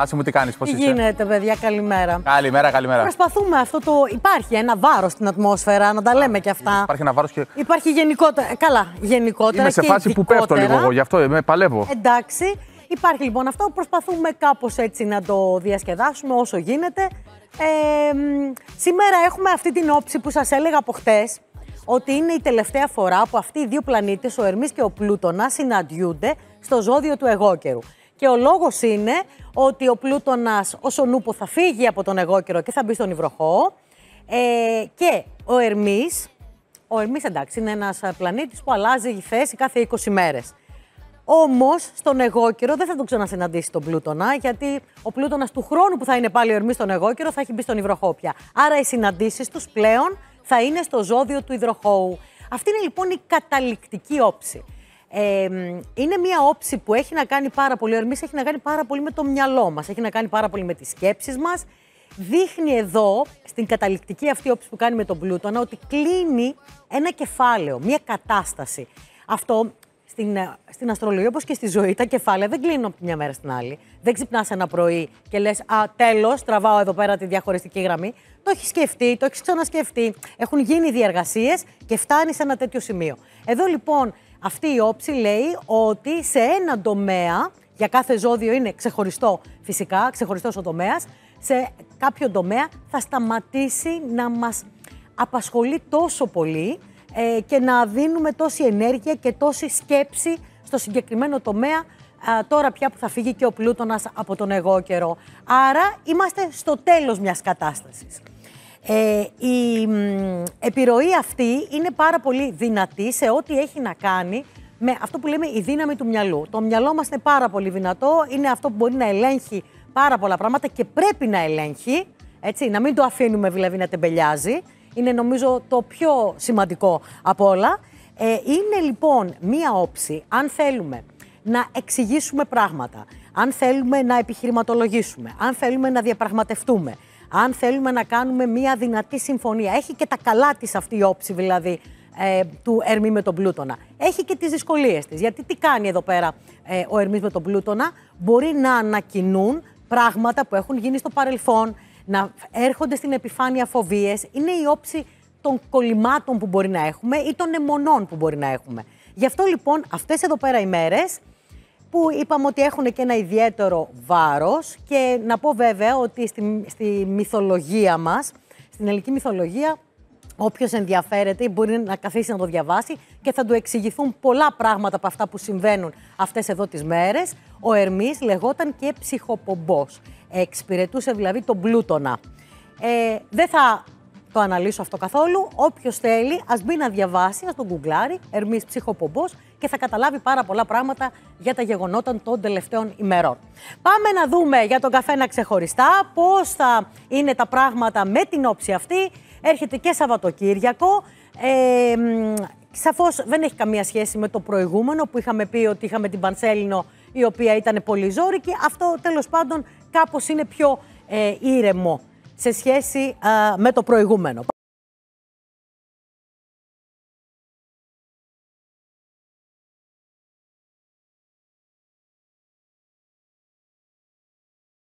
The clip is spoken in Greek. Άσε μου, τι κάνεις, πώς είσαι? Τι γίνεται, παιδιά, καλημέρα. Καλημέρα, καλημέρα. Προσπαθούμε αυτό το. Υπάρχει ένα βάρος στην ατμόσφαιρα, να τα λέμε κι αυτά. Υπάρχει ένα βάρος και. Υπάρχει γενικότερα. Καλά, γενικότερα. Είμαι σε φάση ειδικότερα που πέφτω λίγο εγώ, γι' αυτό παλεύω. Εντάξει. Υπάρχει λοιπόν αυτό. Προσπαθούμε κάπως έτσι να το διασκεδάσουμε όσο γίνεται. Σήμερα έχουμε αυτή την όψη που σας έλεγα από χτες, ότι είναι η τελευταία φορά που αυτοί οι δύο πλανήτες, ο Ερμής και ο Πλούτωνας, συναντιούνται στο ζώδιο του Αιγόκερου. Και ο λόγος είναι ότι ο Πλούτωνας ως ο νούπο θα φύγει από τον Αιγόκερο και θα μπει στον Υδροχό. Και ο Ερμής, εντάξει, είναι ένας πλανήτης που αλλάζει η θέση κάθε 20 μέρες. Όμως στον Αιγόκερο δεν θα τον ξανασυναντήσει τον Πλούτωνα, γιατί ο Πλούτωνας του χρόνου που θα είναι πάλι ο Ερμής στον Αιγόκερο θα έχει μπει στον Υδροχό πια. Άρα οι συναντήσεις τους πλέον θα είναι στο ζώδιο του Υδροχώου. Αυτή είναι λοιπόν η καταληκτική όψη. Είναι μια όψη που έχει να κάνει πάρα πολύ, ο Ερμής έχει να κάνει πάρα πολύ με το μυαλό μας, έχει να κάνει πάρα πολύ με τις σκέψεις μας. Δείχνει εδώ, στην καταληκτική αυτή όψη που κάνει με τον Πλούτωνα, ότι κλείνει ένα κεφάλαιο, μια κατάσταση. Αυτό. Στην αστρολογία, όπως και στη ζωή, τα κεφάλαια δεν κλείνουν από τη μια μέρα στην άλλη. Δεν ξυπνάς ένα πρωί και λες «Α, τέλος, τραβάω εδώ πέρα τη διαχωριστική γραμμή». Το έχεις σκεφτεί, το έχεις ξανασκεφτεί. Έχουν γίνει διεργασίες και φτάνεις σε ένα τέτοιο σημείο. Εδώ λοιπόν αυτή η όψη λέει ότι σε έναν τομέα, για κάθε ζώδιο είναι ξεχωριστό φυσικά, ξεχωριστός ο τομέας, σε κάποιο τομέα θα σταματήσει να μας απασχολεί τόσο πολύ και να δίνουμε τόση ενέργεια και τόση σκέψη στο συγκεκριμένο τομέα, τώρα πια που θα φύγει και ο Πλούτωνας από τον Αιγόκερο. Άρα είμαστε στο τέλος μιας κατάστασης. Η επιρροή αυτή είναι πάρα πολύ δυνατή σε ό,τι έχει να κάνει με αυτό που λέμε η δύναμη του μυαλού. Το μυαλό μας είναι πάρα πολύ δυνατό, είναι αυτό που μπορεί να ελέγχει πάρα πολλά πράγματα και πρέπει να ελέγχει, έτσι, να μην το αφήνουμε δηλαδή να τεμπελιάζει. Είναι νομίζω το πιο σημαντικό από όλα. Είναι λοιπόν μία όψη, αν θέλουμε να εξηγήσουμε πράγματα, αν θέλουμε να επιχειρηματολογήσουμε, αν θέλουμε να διαπραγματευτούμε, αν θέλουμε να κάνουμε μία δυνατή συμφωνία. Έχει και τα καλά της αυτή η όψη δηλαδή του Ερμή με τον Πλούτωνα. Έχει και τις δυσκολίες της, γιατί τι κάνει εδώ πέρα ο Ερμής με τον Πλούτωνα? Μπορεί να ανακοινούν πράγματα που έχουν γίνει στο παρελθόν, να έρχονται στην επιφάνεια φοβίες. Είναι η όψη των κολλημάτων που μπορεί να έχουμε ή των αιμονών που μπορεί να έχουμε. Γι' αυτό λοιπόν αυτές εδώ πέρα οι μέρες που είπαμε ότι έχουν και ένα ιδιαίτερο βάρος, και να πω βέβαια ότι στη μυθολογία μας, στην ελληνική μυθολογία, όποιος ενδιαφέρεται μπορεί να καθίσει να το διαβάσει και θα του εξηγηθούν πολλά πράγματα από αυτά που συμβαίνουν αυτές εδώ τις μέρες. Ο Ερμής λεγόταν και ψυχοπομπός. Εξυπηρετούσε δηλαδή τον Πλούτωνα. Δεν θα το αναλύσω αυτό καθόλου. Όποιος θέλει, ας μπει να διαβάσει, ας τον γκουγκλάρει, Ερμής ψυχοπομπός, και θα καταλάβει πάρα πολλά πράγματα για τα γεγονότα των τελευταίων ημερών. Πάμε να δούμε για τον καθένα ξεχωριστά πώς θα είναι τα πράγματα με την όψη αυτή. Έρχεται και Σαββατοκύριακο. Σαφώς δεν έχει καμία σχέση με το προηγούμενο που είχαμε πει ότι είχαμε την Πανσέλινο, η οποία ήταν πολύ ζώρικη. Αυτό τέλος πάντων κάπως είναι πιο ήρεμο σε σχέση με το προηγούμενο.